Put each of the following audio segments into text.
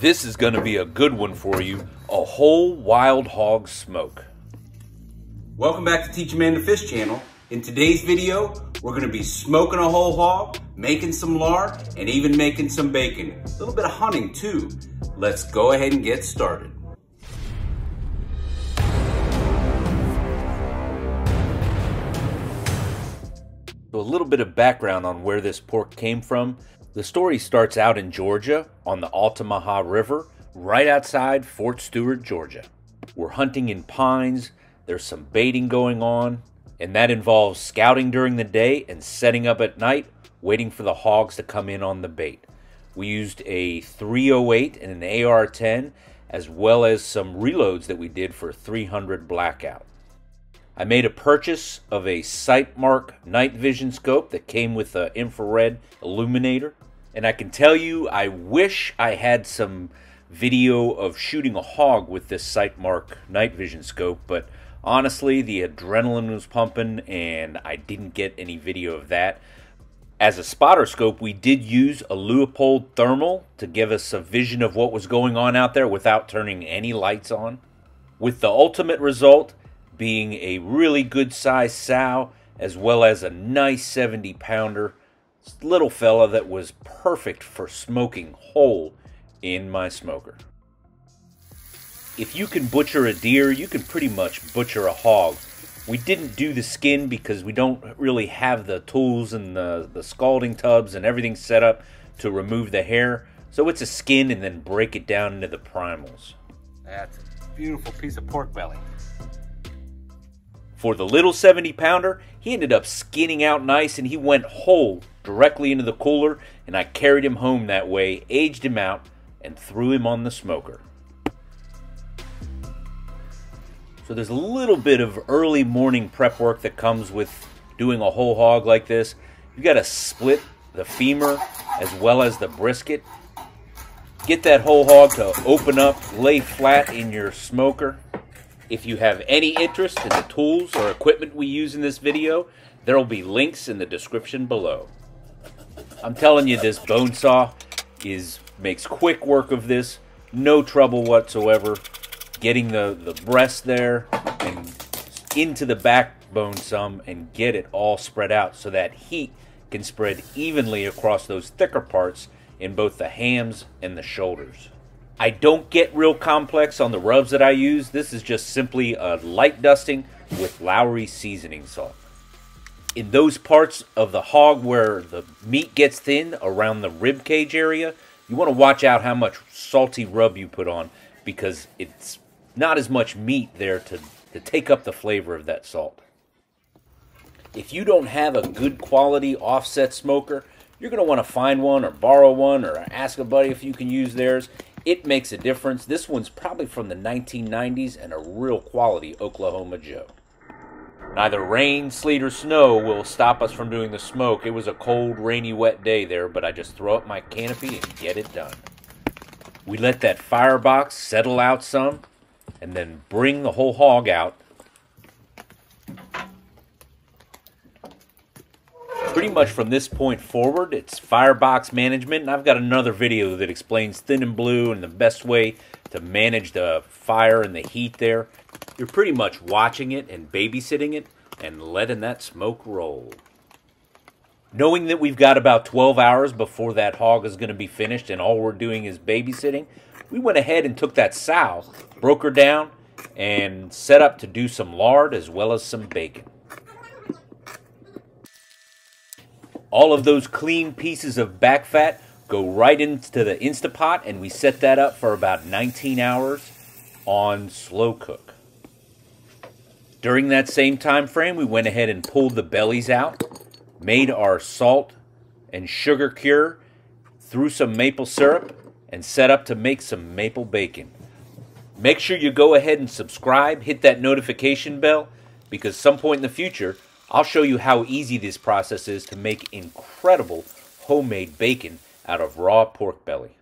This is going to be a good one for you, a whole wild hog smoke. Welcome back to Teach a Man to Fish channel. In today's video, we're going to be smoking a whole hog, making some lard, and even making some bacon. A little bit of hunting too. Let's go ahead and get started. So a little bit of background on where this pork came from. The story starts out in Georgia on the Altamaha River, right outside Fort Stewart, Georgia. We're hunting in pines, there's some baiting going on, and that involves scouting during the day and setting up at night, waiting for the hogs to come in on the bait. We used a .308 and an AR-10, as well as some reloads that we did for 300 blackout. I made a purchase of a Sightmark night vision scope that came with an infrared illuminator. And I can tell you, I wish I had some video of shooting a hog with this Sightmark night vision scope, but honestly, the adrenaline was pumping and I didn't get any video of that. As a spotter scope, we did use a Leupold thermal to give us a vision of what was going on out there without turning any lights on, with the ultimate result being a really good sized sow, as well as a nice 70 pounder, little fella that was perfect for smoking whole in my smoker. If you can butcher a deer, you can pretty much butcher a hog. We didn't do the skin because we don't really have the tools and the scalding tubs and everything set up to remove the hair. So it's a skin and then break it down into the primals. That's a beautiful piece of pork belly. For the little 70 pounder, he ended up skinning out nice and he went whole directly into the cooler, and I carried him home that way, aged him out, and threw him on the smoker. So there's a little bit of early morning prep work that comes with doing a whole hog like this. You gotta split the femur as well as the brisket. Get that whole hog to open up, lay flat in your smoker. If you have any interest in the tools or equipment we use in this video, there will be links in the description below. I'm telling you, this bone saw makes quick work of this. No trouble whatsoever getting the breast there and into the backbone some and get it all spread out so that heat can spread evenly across those thicker parts in both the hams and the shoulders. I don't get real complex on the rubs that I use. This is just simply a light dusting with Lawry seasoning salt. In those parts of the hog where the meat gets thin around the rib cage area, you want to watch out how much salty rub you put on, because it's not as much meat there to take up the flavor of that salt. If you don't have a good quality offset smoker, you're going to want to find one or borrow one or ask a buddy if you can use theirs. It makes a difference. This one's probably from the 1990s and a real quality Oklahoma Joe. Neither rain, sleet, or snow will stop us from doing the smoke. It was a cold, rainy, wet day there, but I just throw up my canopy and get it done. We let that firebox settle out some and then bring the whole hog out. Pretty much from this point forward, it's firebox management, and I've got another video that explains thin and blue and the best way to manage the fire and the heat there. You're pretty much watching it and babysitting it and letting that smoke roll. Knowing that we've got about 12 hours before that hog is going to be finished and all we're doing is babysitting, we went ahead and took that sow, broke her down, and set up to do some lard as well as some bacon. All of those clean pieces of back fat go right into the Instant Pot, and we set that up for about 19 hours on slow cook. During that same time frame, we went ahead and pulled the bellies out, made our salt and sugar cure, threw some maple syrup, and set up to make some maple bacon. Make sure you go ahead and subscribe, hit that notification bell, because some point in the future, I'll show you how easy this process is to make incredible homemade bacon out of raw pork belly.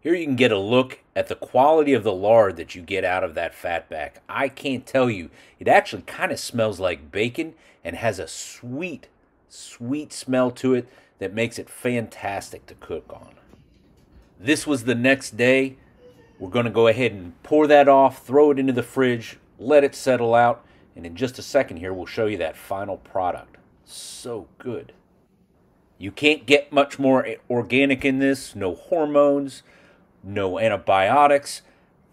Here you can get a look at the quality of the lard that you get out of that fatback. I can't tell you, it actually kind of smells like bacon and has a sweet, sweet smell to it that makes it fantastic to cook on. This was the next day. We're going to go ahead and pour that off, throw it into the fridge, let it settle out, and in just a second here, we'll show you that final product. So good. You can't get much more organic in this. No hormones, no antibiotics.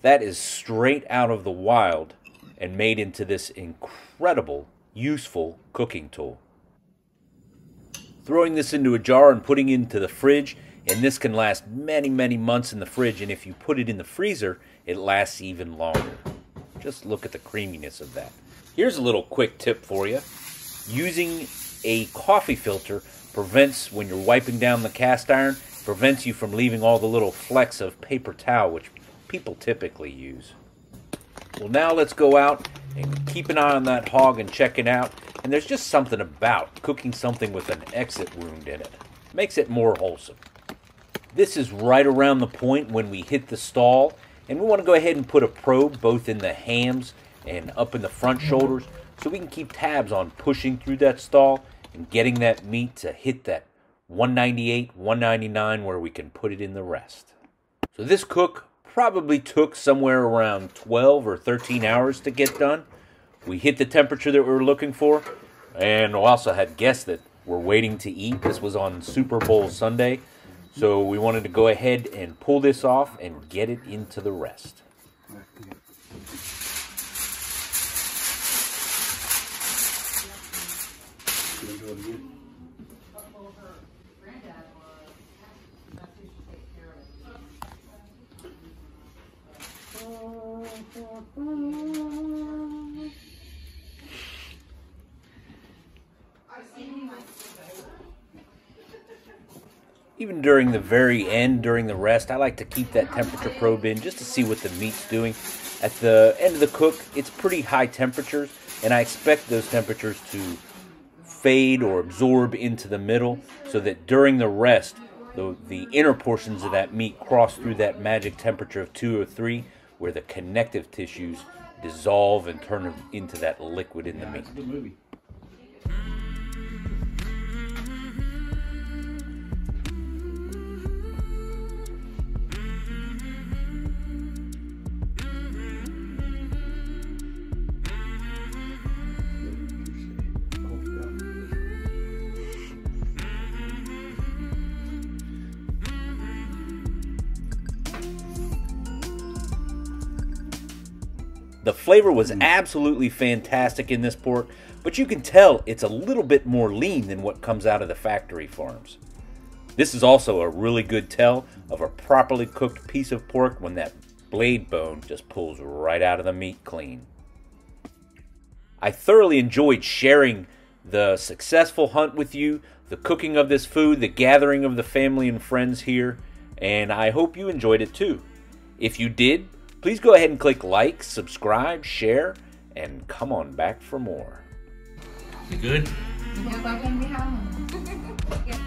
That is straight out of the wild and made into this incredible, useful cooking tool. Throwing this into a jar and putting it into the fridge, and this can last many, many months in the fridge, and if you put it in the freezer, it lasts even longer. Just look at the creaminess of that. Here's a little quick tip for you. Using a coffee filter prevents, when you're wiping down the cast iron, prevents you from leaving all the little flecks of paper towel, which people typically use. Well, now let's go out and keep an eye on that hog and check it out. And there's just something about cooking something with an exit wound in it. Makes it more wholesome. This is right around the point when we hit the stall, and we want to go ahead and put a probe both in the hams and up in the front shoulders so we can keep tabs on pushing through that stall and getting that meat to hit that 198, 199 where we can put it in the rest. So this cook probably took somewhere around 12 or 13 hours to get done. We hit the temperature that we were looking for, and we also had guests that were waiting to eat. This was on Super Bowl Sunday, so we wanted to go ahead and pull this off and get it into the rest. Even during the very end, during the rest, I like to keep that temperature probe in just to see what the meat's doing. At the end of the cook, it's pretty high temperatures, and I expect those temperatures to fade or absorb into the middle so that during the rest, the inner portions of that meat cross through that magic temperature of 2 or 3 where the connective tissues dissolve and turn into that liquid in the meat. The flavor was absolutely fantastic in this pork, but you can tell it's a little bit more lean than what comes out of the factory farms. This is also a really good tell of a properly cooked piece of pork when that blade bone just pulls right out of the meat clean. I thoroughly enjoyed sharing the successful hunt with you, the cooking of this food, the gathering of the family and friends here, and I hope you enjoyed it too. If you did, please go ahead and click like, subscribe, share, and come on back for more. You good?